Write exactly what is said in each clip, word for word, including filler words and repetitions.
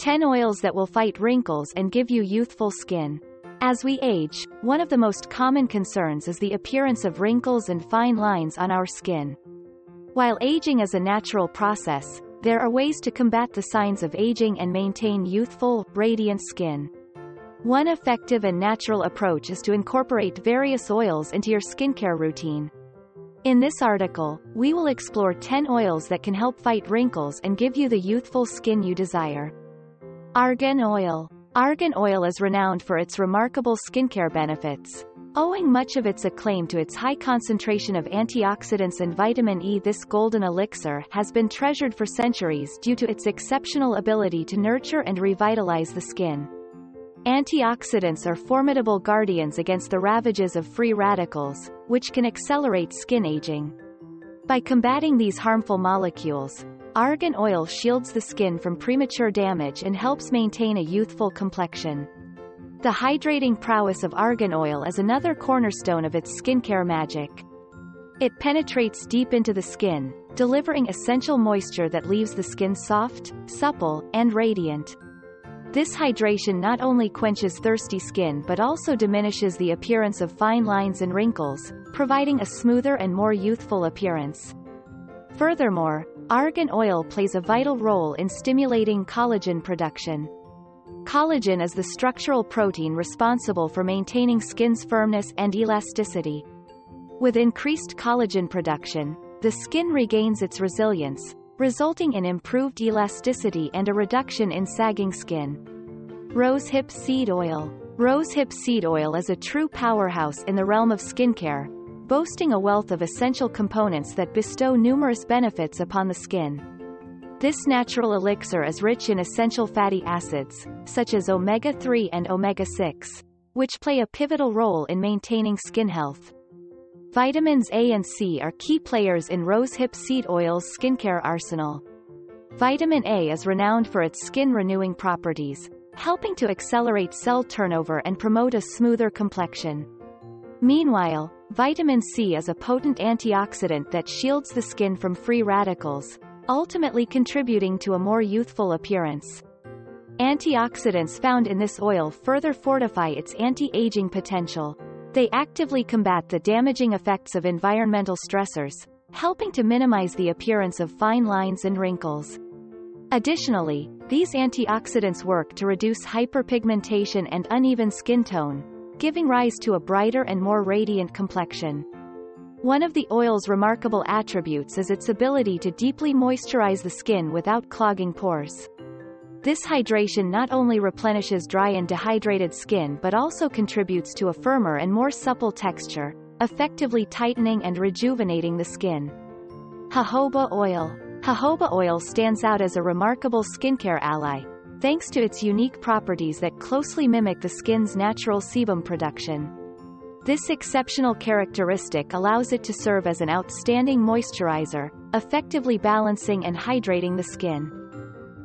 ten oils that will fight wrinkles and give you youthful skin. As we age, one of the most common concerns is the appearance of wrinkles and fine lines on our skin. While aging is a natural process, there are ways to combat the signs of aging and maintain youthful, radiant skin. One effective and natural approach is to incorporate various oils into your skincare routine. In this article, we will explore ten oils that can help fight wrinkles and give you the youthful skin you desire. Argan oil. Argan oil is renowned for its remarkable skincare benefits. Owing much of its acclaim to its high concentration of antioxidants and vitamin E, this golden elixir has been treasured for centuries due to its exceptional ability to nurture and revitalize the skin. Antioxidants are formidable guardians against the ravages of free radicals, which can accelerate skin aging. By combating these harmful molecules, argan oil shields the skin from premature damage and helps maintain a youthful complexion. The hydrating prowess of argan oil is another cornerstone of its skincare magic. It penetrates deep into the skin, delivering essential moisture that leaves the skin soft, supple, and radiant. This hydration not only quenches thirsty skin but also diminishes the appearance of fine lines and wrinkles, providing a smoother and more youthful appearance. Furthermore, argan oil plays a vital role in stimulating collagen production. Collagen is the structural protein responsible for maintaining skin's firmness and elasticity. With increased collagen production, the skin regains its resilience, resulting in improved elasticity and a reduction in sagging skin. Rosehip seed oil. Rosehip seed oil is a true powerhouse in the realm of skincare, boasting a wealth of essential components that bestow numerous benefits upon the skin. This natural elixir is rich in essential fatty acids, such as omega three and omega six, which play a pivotal role in maintaining skin health. Vitamins A and C are key players in rosehip seed oil's skincare arsenal. Vitamin A is renowned for its skin-renewing properties, helping to accelerate cell turnover and promote a smoother complexion. Meanwhile, vitamin C is a potent antioxidant that shields the skin from free radicals, ultimately contributing to a more youthful appearance. Antioxidants found in this oil further fortify its anti-aging potential. They actively combat the damaging effects of environmental stressors, helping to minimize the appearance of fine lines and wrinkles. Additionally, these antioxidants work to reduce hyperpigmentation and uneven skin tone, giving rise to a brighter and more radiant complexion. One of the oil's remarkable attributes is its ability to deeply moisturize the skin without clogging pores. This hydration not only replenishes dry and dehydrated skin but also contributes to a firmer and more supple texture, effectively tightening and rejuvenating the skin. Jojoba oil. Jojoba oil stands out as a remarkable skincare ally, thanks to its unique properties that closely mimic the skin's natural sebum production. This exceptional characteristic allows it to serve as an outstanding moisturizer, effectively balancing and hydrating the skin.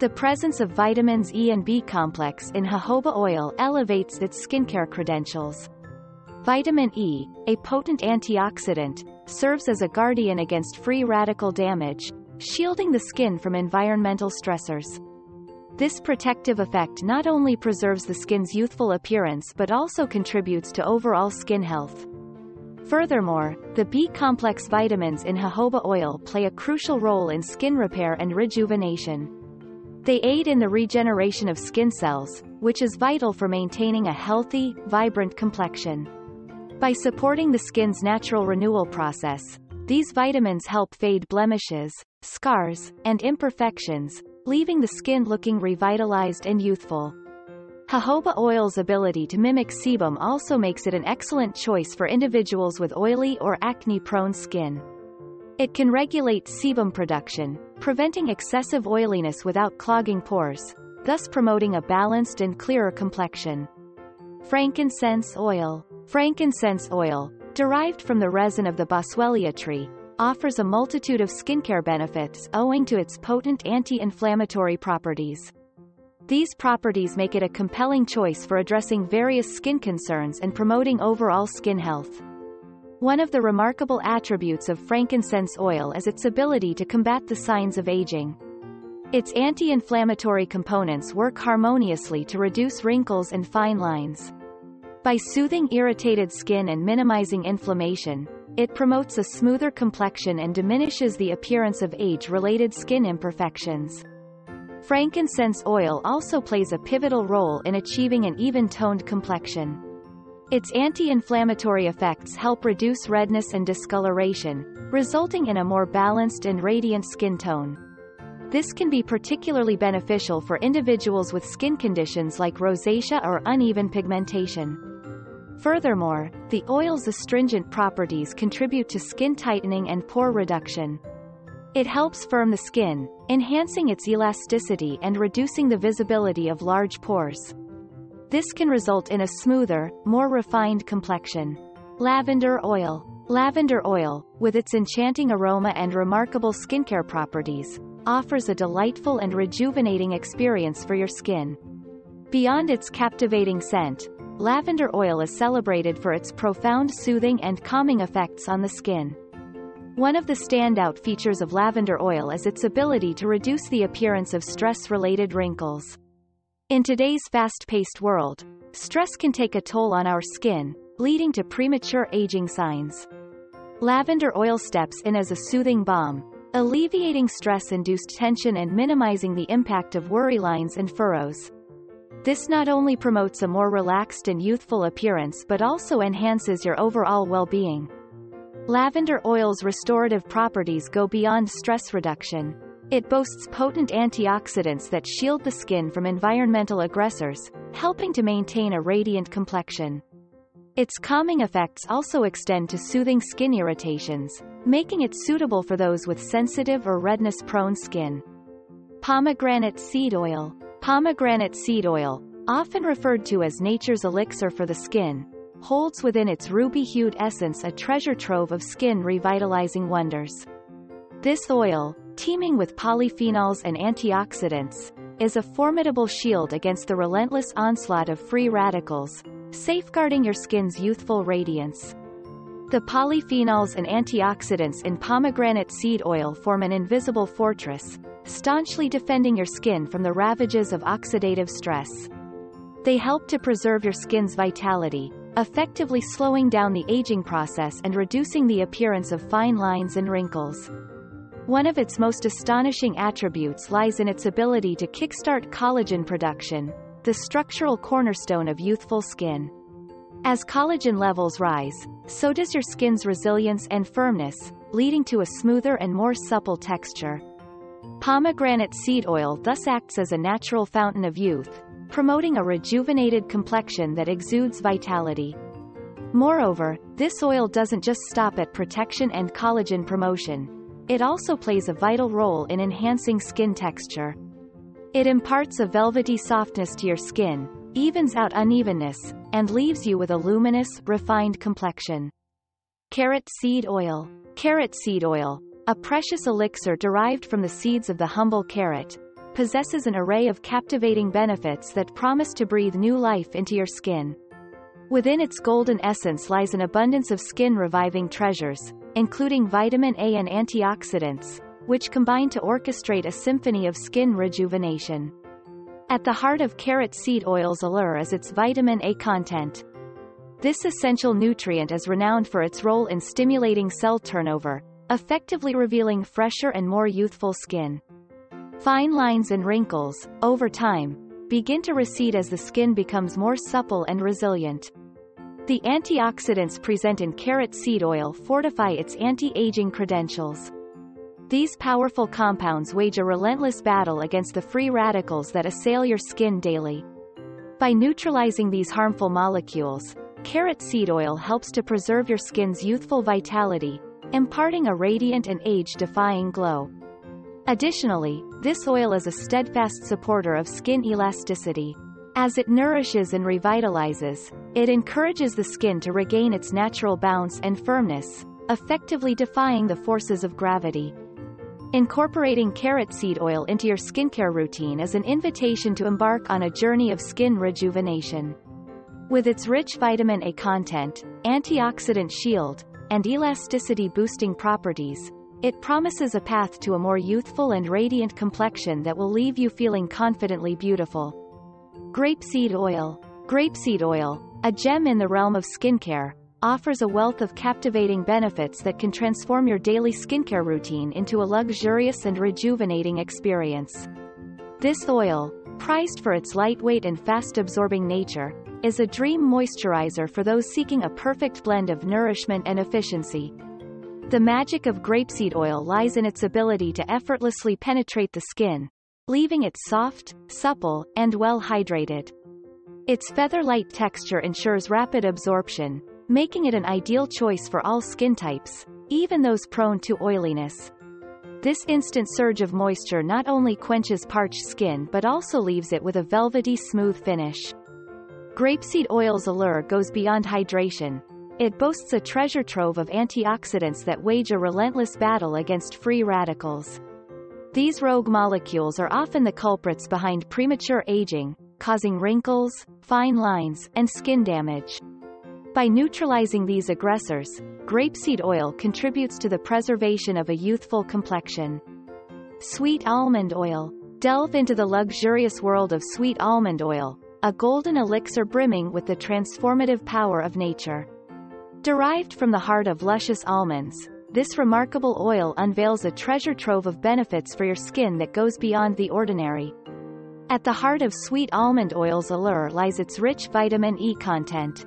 The presence of vitamins E and B complex in jojoba oil elevates its skincare credentials. Vitamin E, a potent antioxidant, serves as a guardian against free radical damage, shielding the skin from environmental stressors. This protective effect not only preserves the skin's youthful appearance but also contributes to overall skin health. Furthermore, the B-complex vitamins in jojoba oil play a crucial role in skin repair and rejuvenation. They aid in the regeneration of skin cells, which is vital for maintaining a healthy, vibrant complexion. By supporting the skin's natural renewal process, these vitamins help fade blemishes, scars, and imperfections, leaving the skin looking revitalized and youthful. Jojoba oil's ability to mimic sebum also makes it an excellent choice for individuals with oily or acne-prone skin. It can regulate sebum production, preventing excessive oiliness without clogging pores, thus promoting a balanced and clearer complexion. Frankincense oil. Frankincense oil, derived from the resin of the boswellia tree, offers a multitude of skincare benefits owing to its potent anti-inflammatory properties. These properties make it a compelling choice for addressing various skin concerns and promoting overall skin health. One of the remarkable attributes of frankincense oil is its ability to combat the signs of aging. Its anti-inflammatory components work harmoniously to reduce wrinkles and fine lines. By soothing irritated skin and minimizing inflammation, it promotes a smoother complexion and diminishes the appearance of age-related skin imperfections. Frankincense oil also plays a pivotal role in achieving an even-toned complexion. Its anti-inflammatory effects help reduce redness and discoloration, resulting in a more balanced and radiant skin tone. This can be particularly beneficial for individuals with skin conditions like rosacea or uneven pigmentation. Furthermore, the oil's astringent properties contribute to skin tightening and pore reduction. It helps firm the skin, enhancing its elasticity and reducing the visibility of large pores. This can result in a smoother, more refined complexion. Lavender oil. Lavender oil, with its enchanting aroma and remarkable skincare properties, offers a delightful and rejuvenating experience for your skin. Beyond its captivating scent, lavender oil is celebrated for its profound soothing and calming effects on the skin. One of the standout features of lavender oil is its ability to reduce the appearance of stress-related wrinkles. In today's fast-paced world, stress can take a toll on our skin, leading to premature aging signs. Lavender oil steps in as a soothing balm, alleviating stress-induced tension and minimizing the impact of worry lines and furrows. This not only promotes a more relaxed and youthful appearance but also enhances your overall well-being. Lavender oil's restorative properties go beyond stress reduction. It boasts potent antioxidants that shield the skin from environmental aggressors, helping to maintain a radiant complexion. Its calming effects also extend to soothing skin irritations, making it suitable for those with sensitive or redness-prone skin. Pomegranate seed oil. Pomegranate seed oil, often referred to as nature's elixir for the skin, holds within its ruby-hued essence a treasure trove of skin-revitalizing wonders. This oil, teeming with polyphenols and antioxidants, is a formidable shield against the relentless onslaught of free radicals, safeguarding your skin's youthful radiance. The polyphenols and antioxidants in pomegranate seed oil form an invisible fortress, staunchly defending your skin from the ravages of oxidative stress. They help to preserve your skin's vitality, effectively slowing down the aging process and reducing the appearance of fine lines and wrinkles. One of its most astonishing attributes lies in its ability to kickstart collagen production, the structural cornerstone of youthful skin. As collagen levels rise, so does your skin's resilience and firmness, leading to a smoother and more supple texture. Pomegranate seed oil thus acts as a natural fountain of youth, promoting a rejuvenated complexion that exudes vitality. Moreover, this oil doesn't just stop at protection and collagen promotion. It also plays a vital role in enhancing skin texture. It imparts a velvety softness to your skin, evens out unevenness, and leaves you with a luminous, refined complexion. Carrot seed oil. Carrot seed oil, a precious elixir derived from the seeds of the humble carrot, possesses an array of captivating benefits that promise to breathe new life into your skin. Within its golden essence lies an abundance of skin-reviving treasures, including vitamin A and antioxidants, which combine to orchestrate a symphony of skin rejuvenation. At the heart of carrot seed oil's allure is its vitamin A content. This essential nutrient is renowned for its role in stimulating cell turnover, effectively revealing fresher and more youthful skin. Fine lines and wrinkles, over time, begin to recede as the skin becomes more supple and resilient. The antioxidants present in carrot seed oil fortify its anti-aging credentials. These powerful compounds wage a relentless battle against the free radicals that assail your skin daily. By neutralizing these harmful molecules, carrot seed oil helps to preserve your skin's youthful vitality, imparting a radiant and age-defying glow. Additionally, this oil is a steadfast supporter of skin elasticity. As it nourishes and revitalizes, it encourages the skin to regain its natural bounce and firmness, effectively defying the forces of gravity. Incorporating carrot seed oil into your skincare routine is an invitation to embark on a journey of skin rejuvenation. With its rich vitamin A content, antioxidant shield, and elasticity-boosting properties, It promises a path to a more youthful and radiant complexion that will leave you feeling confidently beautiful. Grapeseed oil. Grapeseed oil, a gem in the realm of skincare, offers a wealth of captivating benefits that can transform your daily skincare routine into a luxurious and rejuvenating experience. This oil, prized for its lightweight and fast-absorbing nature, is a dream moisturizer for those seeking a perfect blend of nourishment and efficiency. The magic of grapeseed oil lies in its ability to effortlessly penetrate the skin, leaving it soft, supple, and well-hydrated. Its feather-light texture ensures rapid absorption, making it an ideal choice for all skin types, even those prone to oiliness. This instant surge of moisture not only quenches parched skin but also leaves it with a velvety smooth finish. Grapeseed oil's allure goes beyond hydration. It boasts a treasure trove of antioxidants that wage a relentless battle against free radicals. These rogue molecules are often the culprits behind premature aging, causing wrinkles, fine lines, and skin damage. By neutralizing these aggressors, grapeseed oil contributes to the preservation of a youthful complexion. Sweet almond oil. Delve into the luxurious world of sweet almond oil, a golden elixir brimming with the transformative power of nature. Derived from the heart of luscious almonds, this remarkable oil unveils a treasure trove of benefits for your skin that goes beyond the ordinary. At the heart of sweet almond oil's allure lies its rich vitamin E content.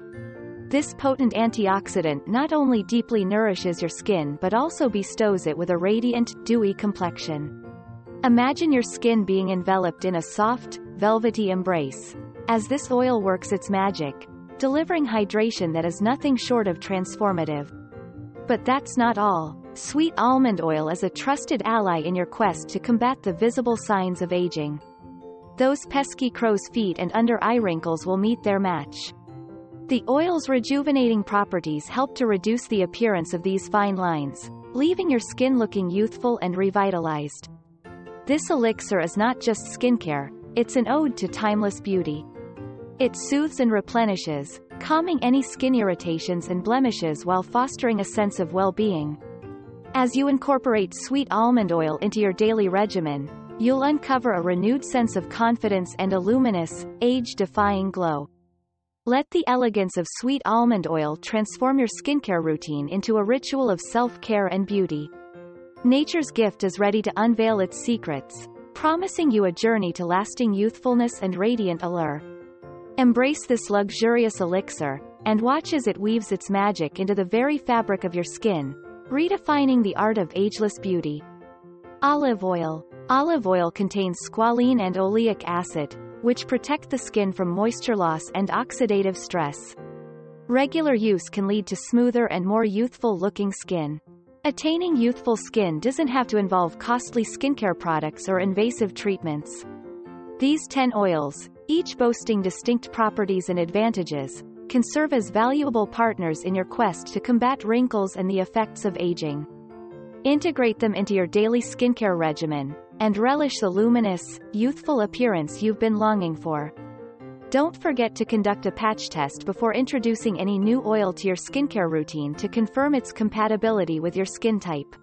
This potent antioxidant not only deeply nourishes your skin but also bestows it with a radiant, dewy complexion. Imagine your skin being enveloped in a soft, velvety embrace, as this oil works its magic, delivering hydration that is nothing short of transformative. But that's not all. Sweet almond oil is a trusted ally in your quest to combat the visible signs of aging. Those pesky crow's feet and under-eye wrinkles will meet their match. The oil's rejuvenating properties help to reduce the appearance of these fine lines, leaving your skin looking youthful and revitalized. This elixir is not just skincare, it's an ode to timeless beauty. It soothes and replenishes, calming any skin irritations and blemishes while fostering a sense of well-being. As you incorporate sweet almond oil into your daily regimen, you'll uncover a renewed sense of confidence and a luminous, age-defying glow. Let the elegance of sweet almond oil transform your skincare routine into a ritual of self-care and beauty. Nature's gift is ready to unveil its secrets, promising you a journey to lasting youthfulness and radiant allure. Embrace this luxurious elixir, and watch as it weaves its magic into the very fabric of your skin, redefining the art of ageless beauty. Olive oil. Olive oil contains squalene and oleic acid, which protect the skin from moisture loss and oxidative stress. Regular use can lead to smoother and more youthful-looking skin. Attaining youthful skin doesn't have to involve costly skincare products or invasive treatments. These ten oils, each boasting distinct properties and advantages, can serve as valuable partners in your quest to combat wrinkles and the effects of aging. Integrate them into your daily skincare regimen, and relish the luminous, youthful appearance you've been longing for. Don't forget to conduct a patch test before introducing any new oil to your skincare routine to confirm its compatibility with your skin type.